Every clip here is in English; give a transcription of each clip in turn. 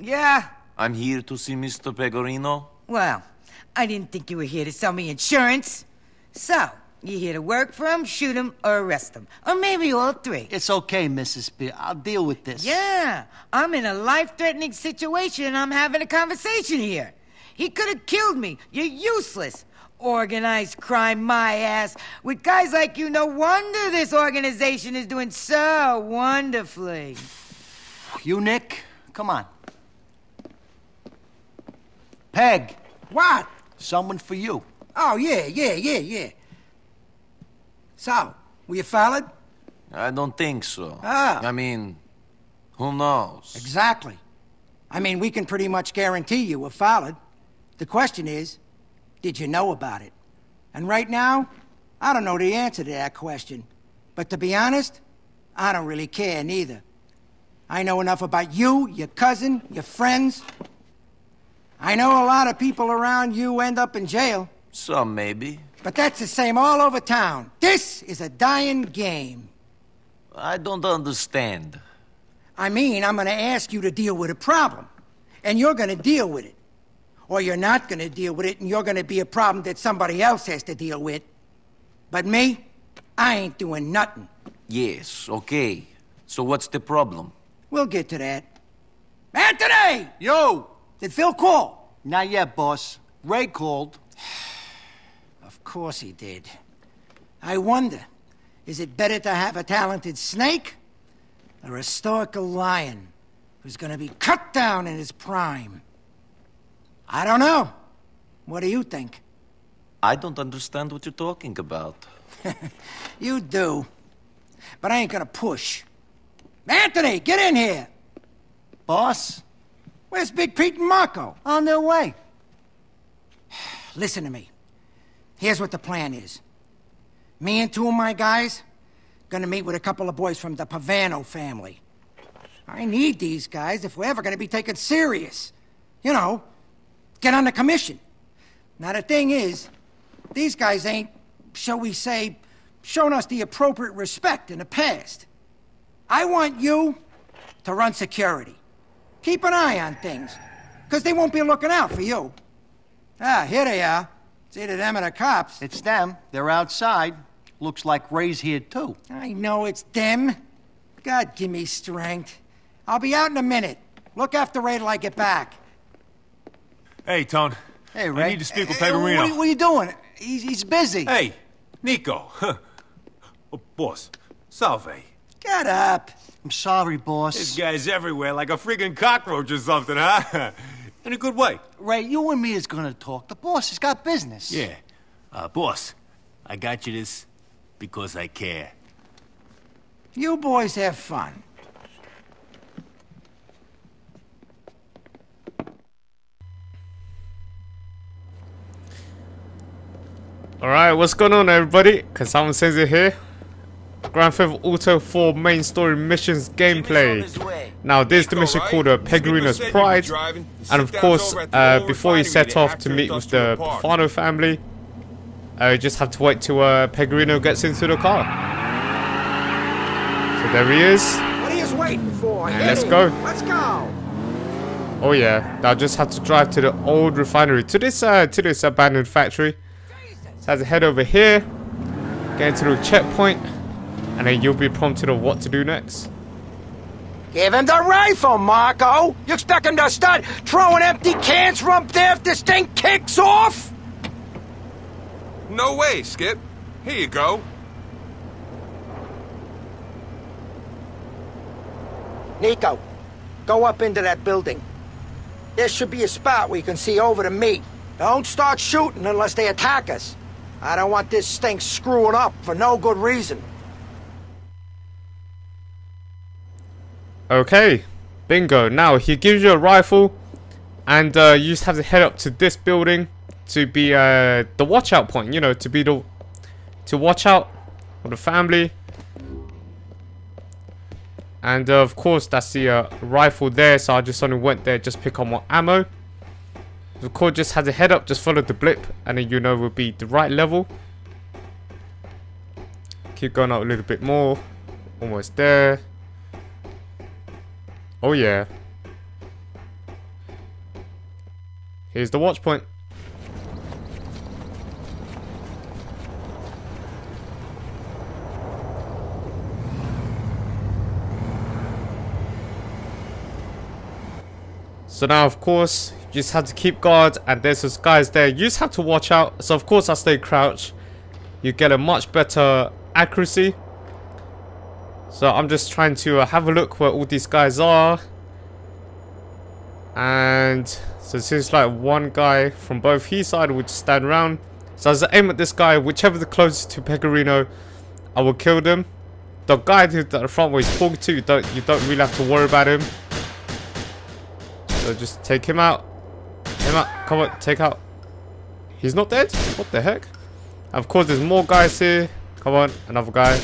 Yeah? I'm here to see Mr. Pegorino. Well, I didn't think you were here to sell me insurance. So, you here to work for him, shoot him, or arrest him. Or maybe all three. It's okay, Mrs. Spear. I'll deal with this. Yeah, I'm in a life-threatening situation and I'm having a conversation here. He could have killed me. You're useless. Organized crime, my ass. With guys like you, no wonder this organization is doing so wonderfully. You, Nick? Come on. Peg. What? Someone for you. Oh, yeah. So, were you followed? I don't think so. Ah. I mean, who knows? Exactly. I mean, we can pretty much guarantee you were followed. The question is, did you know about it? And right now, I don't know the answer to that question. But to be honest, I don't really care neither. I know enough about you, your cousin, your friends. I know a lot of people around you end up in jail. Some, maybe. But that's the same all over town. This is a dying game. I don't understand. I mean, I'm going to ask you to deal with a problem. And you're going to deal with it. Or you're not going to deal with it, and you're going to be a problem that somebody else has to deal with. But me, I ain't doing nothing. Yes, okay. So what's the problem? We'll get to that. Anthony! Yo! Did Phil call? Not yet, boss. Ray called. Of course he did. I wonder, is it better to have a talented snake or a stoical lion who's gonna be cut down in his prime? I don't know. What do you think? I don't understand what you're talking about. You do. But I ain't gonna push. Anthony, get in here! Boss? Where's Big Pete and Marco? On their way. Listen to me. Here's what the plan is. Me and two of my guys gonna meet with a couple of boys from the Pavano family. I need these guys if we're ever gonna be taken serious. You know, get on the commission. Now the thing is, these guys ain't, shall we say, shown us the appropriate respect in the past. I want you to run security. Keep an eye on things, because they won't be looking out for you. Ah, here they are. It's either them or the cops. It's them. They're outside. Looks like Ray's here, too. I know it's them. God, give me strength. I'll be out in a minute. Look after Ray till I get back. Hey, Tone. Hey, Ray. I need to speak with Pegorino. What are you doing? He's busy. Hey, Nico. Oh, boss, salve. Get up. I'm sorry, boss. This guy's everywhere like a friggin' cockroach or something, huh? In a good way. Ray, you and me is gonna talk. The boss has got business. Yeah. Boss, I got you this because I care. You boys have fun. Alright, what's going on, everybody? Kazama Sensei here. Grand Theft Auto 4 main story missions gameplay. Now there's the mission called Pegorino's Pride, and of course before you set off to meet with the Pagano family, you just have to wait till Pegorino gets into the car. So there he is. What are you waiting for? And let's go. Let's go. Oh yeah, now just have to drive to the old refinery, to this abandoned factory. So have to head over here, get into the checkpoint. And then you'll be prompted on what to do next. Give him the rifle, Marco! You expect him to start throwing empty cans from there if this thing kicks off? No way, Skip. Here you go. Nico, go up into that building. There should be a spot where you can see over to me. Don't start shooting unless they attack us. I don't want this thing screwing up for no good reason. Okay, bingo. Now he gives you a rifle, and you just have to head up to this building to be the watch out point, you know, to watch out for the family. And of course that's the rifle there, so I just only went there just pick up more ammo. The cord just has a head up, just follow the blip and then you know we'll be the right level. Keep going up a little bit more. Almost there. Oh yeah. Here's the watch point. So now of course you just have to keep guard, and there's those guys there. You just have to watch out. So of course I stay crouched. You get a much better accuracy. So I'm just trying to have a look where all these guys are. And so it seems like one guy from both his side would just stand around. So as I aim at this guy, whichever the closest to Pegorino, I will kill them. The guy who's at the front where he's talking to, you don't really have to worry about him. So just take him out. Come on, take out. He's not dead? What the heck? And of course, there's more guys here. Come on, another guy.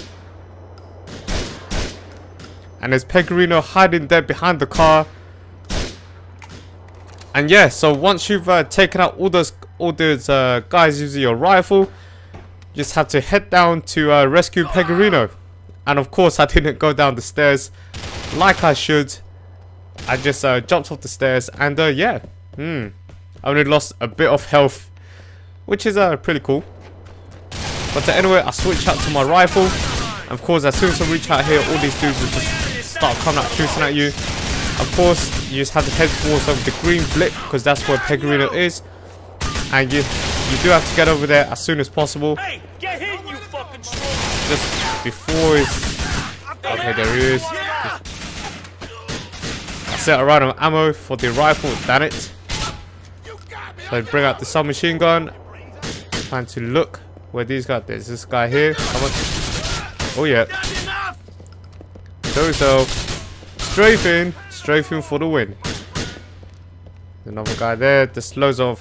And there's Pegorino hiding there behind the car. And yeah, so once you've taken out all those guys using your rifle, you just have to head down to rescue Pegorino. And of course, I didn't go down the stairs like I should. I just jumped off the stairs and yeah, I only lost a bit of health, which is pretty cool. But anyway, I switch out to my rifle. And of course, as soon as I reach out here, all these dudes will just start coming up shooting at you. Of course, you just have to head towards over the green blip because that's where Pegorino is, and you do have to get over there as soon as possible. Hey, get in, you fucking troll! Just before it's okay, there he is. Set a round of ammo for the rifle, damn it. So bring out the submachine gun. Time to look where these guys. There's this guy here. Come on. Oh yeah. Show yourself. Strafing. Strafing for the win. Another guy there. There's loads of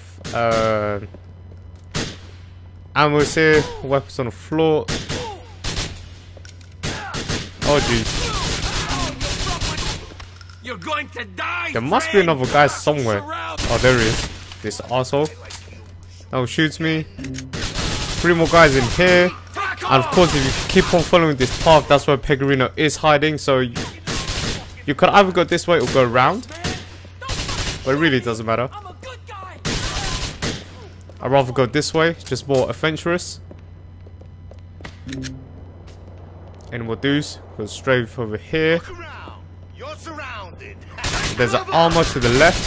ammo here. Weapons on the floor. Oh geez. You're going to die, there must be another guy somewhere. Oh, there he is. This asshole. Now shoots me. Three more guys in here. And of course, if you keep on following this path, that's where Pegorino is hiding. So you could either go this way or go around. But it really doesn't matter. I'd rather go this way. It's just more adventurous. And we'll do is go straight over here. There's an armor to the left.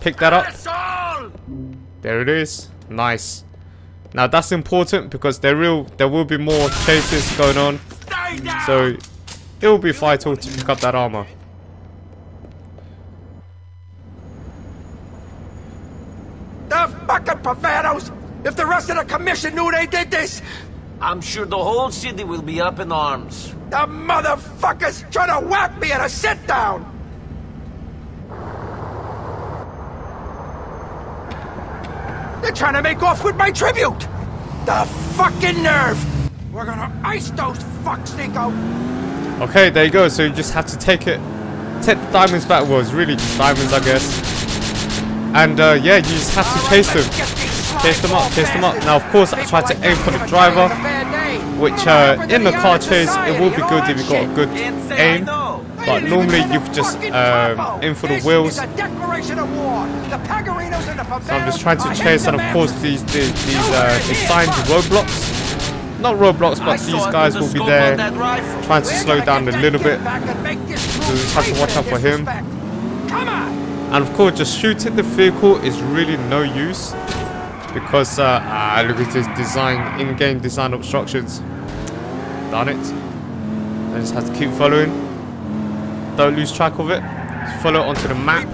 Pick that up. There it is. Nice. Now that's important because there will be more chases going on. So it will be vital to pick up that armor. The fucking pervertos! If the rest of the commission knew they did this, I'm sure the whole city will be up in arms. The motherfuckers trying to whack me at a sit down. They're trying to make off with my tribute! The fucking nerve! We're gonna ice those fucks, Niko! Okay, there you go. So you just have to take the diamonds back. Well, it's really just diamonds, I guess. And yeah, you just have to chase them. Chase them up, chase them up. Now, of course, I try to aim for the driver, which in the car chase, it will be good if you've got a good aim. But normally you could just aim for the wheels. So I'm just trying to chase, and of course these assigned roadblocks. Not roadblocks, but these guys will be there trying to slow down a little bit. So you just have to watch out for him. And of course, just shooting the vehicle is really no use because look at this design, in-game design obstructions. Darn it! I just have to keep following. Don't lose track of it. Just follow it onto the map.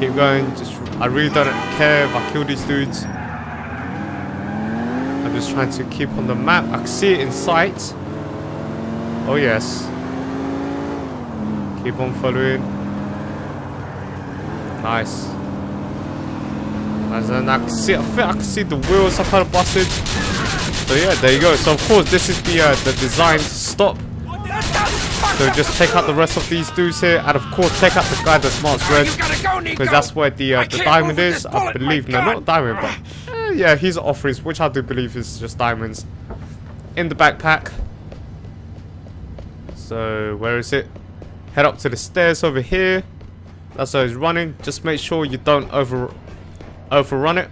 Keep going. Just, I really don't care if I kill these dudes. I'm just trying to keep on the map. I can see it in sight. Oh yes. Keep on following. Nice. And then I can see. I think I can see the wheels are kind of busted. So yeah, there you go. So of course, this is the designed stop. So just check out the rest of these dudes here, and of course check out the guy that's marked red, because that's where the diamond is, I believe. No, not diamond, but yeah, he's offerings, which I do believe is just diamonds, in the backpack. So where is it? Head up to the stairs over here. That's how he's running. Just make sure you don't overrun it.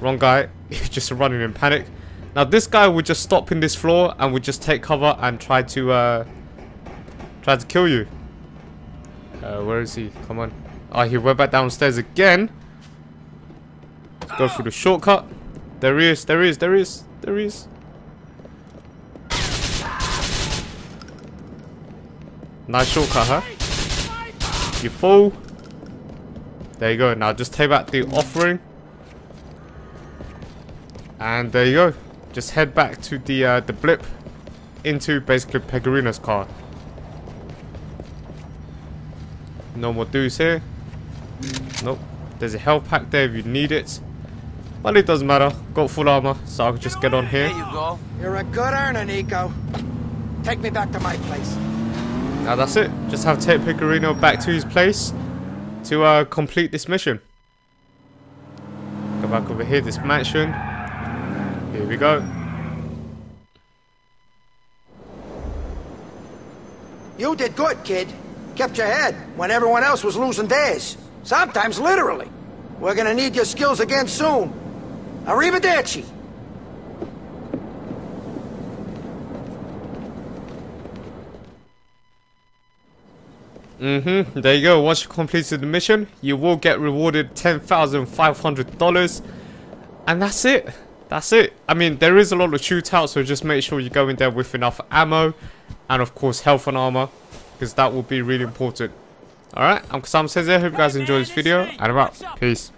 Wrong guy. He's just running in panic. Now this guy would just stop in this floor and would just take cover and try to kill you. Where is he? Come on. Oh, he went back downstairs again. Let's go through the shortcut. There he is. There he is. There he is. There he is. Nice shortcut, huh? You fool. There you go. Now just take back the offering. And there you go. Just head back to the blip into basically Pegorino's car. No more dudes here. Nope. There's a health pack there if you need it. But it doesn't matter. Got full armor, so I'll just get on here. There you go. You're a good earner, Niko. Take me back to my place. Now that's it. Just have to take Pegorino back to his place to complete this mission. Go back over here, this mansion. Here we go. You did good, kid. Kept your head when everyone else was losing theirs. Sometimes literally. We're gonna need your skills again soon. Arrivederci. There you go. Once you completed the mission, you will get rewarded $10,500, and that's it. That's it. I mean, there is a lot of shootouts, so just make sure you go in there with enough ammo, and of course, health and armor, because that will be really important. All right, I'm Kazama Sensei. Hope you guys enjoyed this video, and I'm out. Peace.